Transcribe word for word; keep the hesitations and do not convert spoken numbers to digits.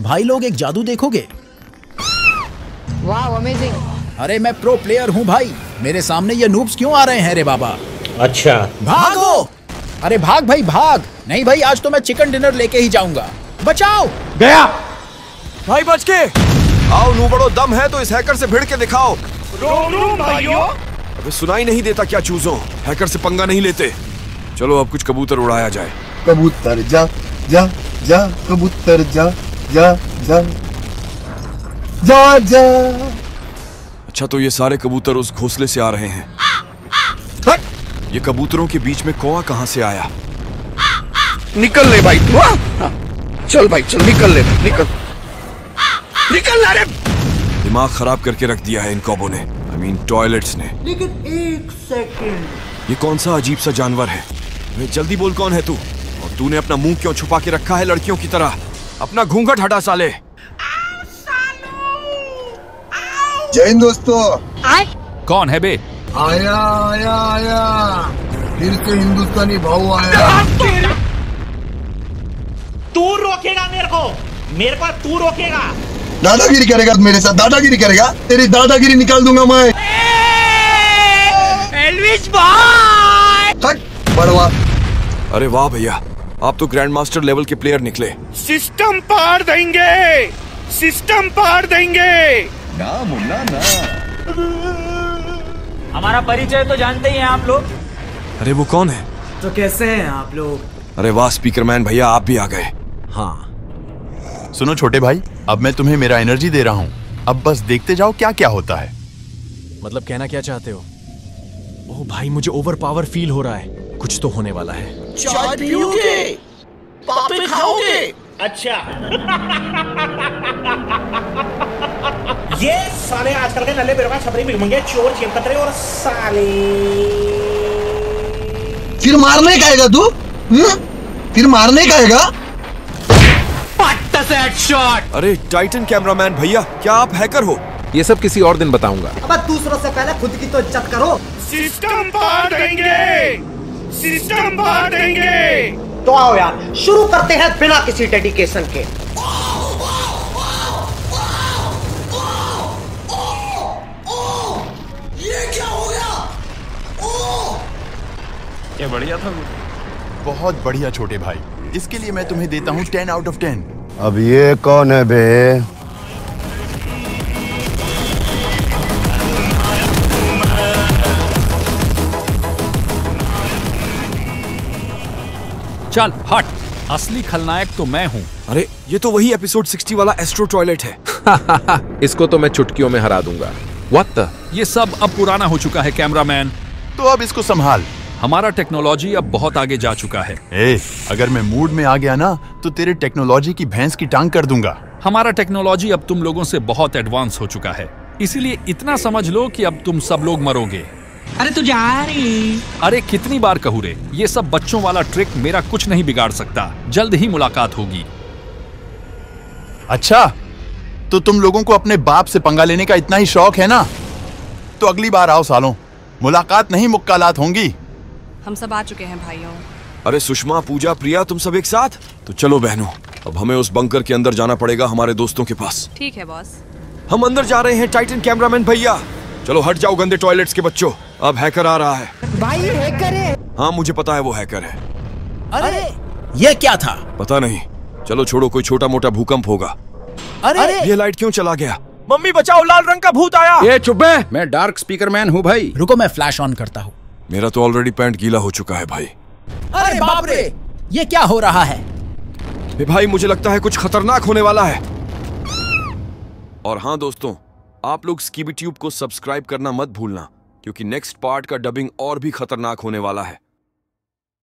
भाई लोग एक जादू देखोगे। Wow amazing. अरे मैं प्रो प्लेयर हूँ भाई, मेरे सामने ये नूब्स क्यों आ रहे हैं रे बाबा। अच्छा भागो, अरे भाग भाई भाग। नहीं भाई आज तो मैं चिकन डिनर लेके ही जाऊंगा। बचाओ, गया भाई बच के। आओ नूबड़ो, दम है तो इस हैकर से भिड़ के दिखाओ। रोम भाइयों, अबे सुनाई नहीं देता क्या चूजों, हैकर से पंगा नहीं लेते। चलो अब कुछ कबूतर उड़ाया जाए। कबूतर जा जा जा, कबूतर जा जा जा जा जा। अच्छा तो ये सारे कबूतर उस घोंसले से आ रहे हैं। हाँ। ये कबूतरों के बीच में कौवा कहाँ से आया। निकल ले भाई, चल भाई चल, निकल ले निकल निकल। अरे दिमाग खराब करके रख दिया है इन कौवों ने, आई मीन टॉयलेट्स ने। लेकिन एक सेकंड, ये कौन सा अजीब सा जानवर है। मैं जल्दी बोल कौन है तू, और तूने अपना मुंह क्यों छुपा के रखा है लड़कियों की तरह। अपना घूंघट हटा साले। जय हिंद दोस्तों। कौन है बे। आया आया आया, फिर से हिंदुस्तानी भाव आया। तू रोकेगा मेरे को, मेरे को तू रोकेगा। दादागिरी करेगा मेरे साथ, दादागिरी करेगा, तेरी दादागिरी निकाल दूंगा मैं। एल्विश भाई बड़वा। अरे वाह भैया, आप तो ग्रैंड मास्टर लेवल के प्लेयर निकले। सिस्टम पार देंगे, सिस्टम पार देंगे। ना मुन्ना ना, हमारा परिचय तो जानते ही हैं आप लोग। अरे वो कौन है। तो कैसे हैं आप लोग। अरे वाह स्पीकरमैन भैया, आप भी आ गए। हाँ सुनो छोटे भाई, अब मैं तुम्हें मेरा एनर्जी दे रहा हूँ, अब बस देखते जाओ क्या क्या होता है। मतलब कहना क्या चाहते हो। ओह भाई मुझे ओवर पावर फील हो रहा है, कुछ तो होने वाला है। चाट पियोगे, पापे खाओगे। अच्छा ये साले आजकल के नल्ले बेरोजगार छपरी बिगमंगे, चोर चिमकतरे और साले। फिर मारने का आएगा तू, फिर मारने का आएगा। पट्टा से हेडशॉट। अरे टाइटन कैमरामैन भैया, क्या आप हैकर हो। ये सब किसी और दिन बताऊंगा। अब दूसरों से पहले खुद की तो इज्जत करो। सिस्टम पार देंगे, सिस्टम पार देंगे। तो आओ यार शुरू करते हैं बिना किसी डेडिकेशन के। ये क्या हो गया। ये बढ़िया था, बहुत बढ़िया छोटे भाई, इसके लिए मैं तुम्हें देता हूँ टेन आउट ऑफ टेन। अब ये कौन है बे। चल हट, असली खलनायक तो मैं हूँ। अरे ये तो वही एपिसोड साठ वाला एस्ट्रो टॉयलेट है। इसको तो मैं चुटकियों में हरा दूंगा। व्हाट द, ये सब अब पुराना हो चुका है कैमरामैन, तो अब इसको संभाल। हमारा टेक्नोलॉजी अब बहुत आगे जा चुका है। ए, अगर मैं मूड में आ गया ना तो तेरे टेक्नोलॉजी की भैंस की टांग कर दूंगा। हमारा टेक्नोलॉजी अब तुम लोगों से बहुत एडवांस हो चुका है, इसीलिए इतना समझ लो कि अब तुम सब लोग मरोगे। अरे तू जा रही। अरे कितनी बार कहूँ रे, ये सब बच्चों वाला ट्रिक मेरा कुछ नहीं बिगाड़ सकता। जल्द ही मुलाकात होगी। अच्छा तो तुम लोगों को अपने बाप से पंगा लेने का इतना ही शौक है ना, तो अगली बार आओ सालों, मुलाकात नहीं मुक्कालात होंगी। हम सब आ चुके हैं भाइयों। अरे सुषमा, पूजा, प्रिया, तुम सब एक साथ। तो चलो बहनों, अब हमें उस बंकर के अंदर जाना पड़ेगा हमारे दोस्तों के पास। ठीक है बॉस, हम अंदर जा रहे हैं टाइटन कैमरामैन भैया। चलो हट जाओ गंदे टॉयलेट्स के बच्चों, अब हैकर आ रहा है। भाई हैकर है। हाँ मुझे पता है वो हैकर है। अरे ये क्या था। पता नहीं, चलो छोड़ो, कोई छोटा मोटा भूकंप होगा। अरे ये लाइट क्यों चला गया। मम्मी बचाओ, लाल रंग का भूत आया। ये चुप है, मैं डार्क स्पीकर मैन हूँ भाई। रुको मैं फ्लैश ऑन करता हूँ। मेरा तो ऑलरेडी पैंट गीला हो चुका है भाई। अरे बाप रे, ये क्या हो रहा है भाई, मुझे लगता है कुछ खतरनाक होने वाला है। और हाँ दोस्तों, आप लोग स्कीबी ट्यूब को सब्सक्राइब करना मत भूलना, क्योंकि नेक्स्ट पार्ट का डबिंग और भी खतरनाक होने वाला है।